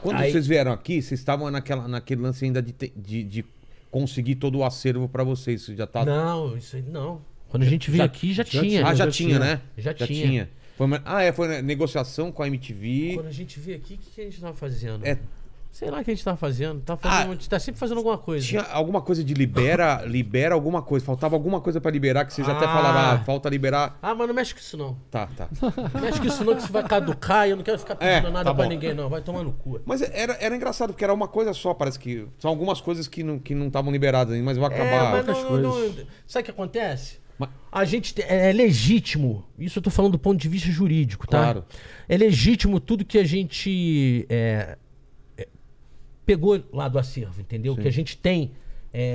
Quando aí... vocês vieram aqui, vocês estavam naquele lance ainda de conseguir todo o acervo para vocês. Você já tá... Não, isso aí não. Quando a gente veio aqui, já tinha. Ah, já tinha, né? Já tinha. Foi uma... Ah, é, foi negociação com a MTV. Quando a gente veio aqui, o que a gente tava fazendo? É... Sei lá o que a gente tava fazendo. A gente tá sempre fazendo alguma coisa. Tinha alguma coisa de libera alguma coisa. Faltava alguma coisa pra liberar que vocês até falaram, falta liberar. Ah, mas não mexe com isso não. Tá. Não mexe com isso não, que isso vai caducar e eu não quero ficar pedindo nada pra ninguém não. Vai tomar no cu. Mas era engraçado, porque era uma coisa só, parece que... São algumas coisas que não estavam liberadas ainda, mas vão acabar. Mas não. Sabe o que acontece? A gente é legítimo, isso eu tô falando do ponto de vista jurídico, tá? Claro. É legítimo tudo que a gente... pegou lá do acervo, entendeu? Sim. Que a gente tem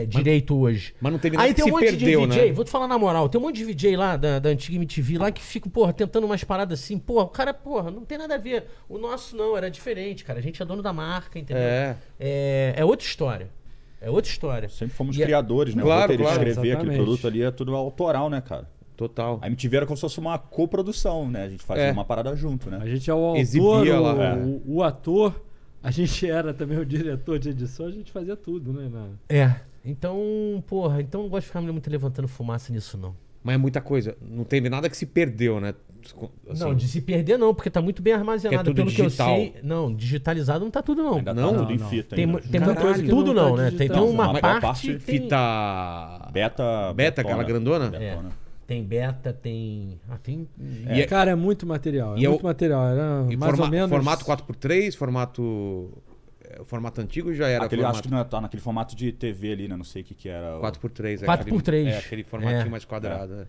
direito hoje. Mas não teve nada. Aí tem um monte de DJ, né? Vou te falar na moral, tem um monte de DJ lá da antiga MTV lá que fica, porra, tentando umas paradas assim, porra, o cara, porra, não tem nada a ver. O nosso não, era diferente, cara. A gente é dono da marca, entendeu? É outra história. É outra história. Sempre fomos criadores, né? Claro, o roteiro escrever aquele produto ali é tudo autoral, né, cara? Total. A MTV era como se fosse uma coprodução, né? A gente fazia uma parada junto, né? A gente é o autor, exibia lá, o ator... A gente era também o diretor de edição, a gente fazia tudo, né? Então, porra, não gosto de ficar muito levantando fumaça nisso, não. Mas é muita coisa. Não teve nada que se perdeu, né? Assim, não, de se perder não, porque tá muito bem armazenado. É tudo pelo digital. Que eu sei. Não, digitalizado não tá tudo, não. Ainda não, tudo em fita. Tem muita coisa. Tudo não, tá, né? Tem uma parte... Fita... Beta, aquela grandona? Betona. Tem beta, tem... Ah, tem... Cara, é muito material. É muito material. Era mais ou menos... Formato 4x3, formato antigo já era... Acho que não tá naquele formato de TV ali, né? Não sei o que era. 4x3. 4x3. É aquele formatinho mais quadrado.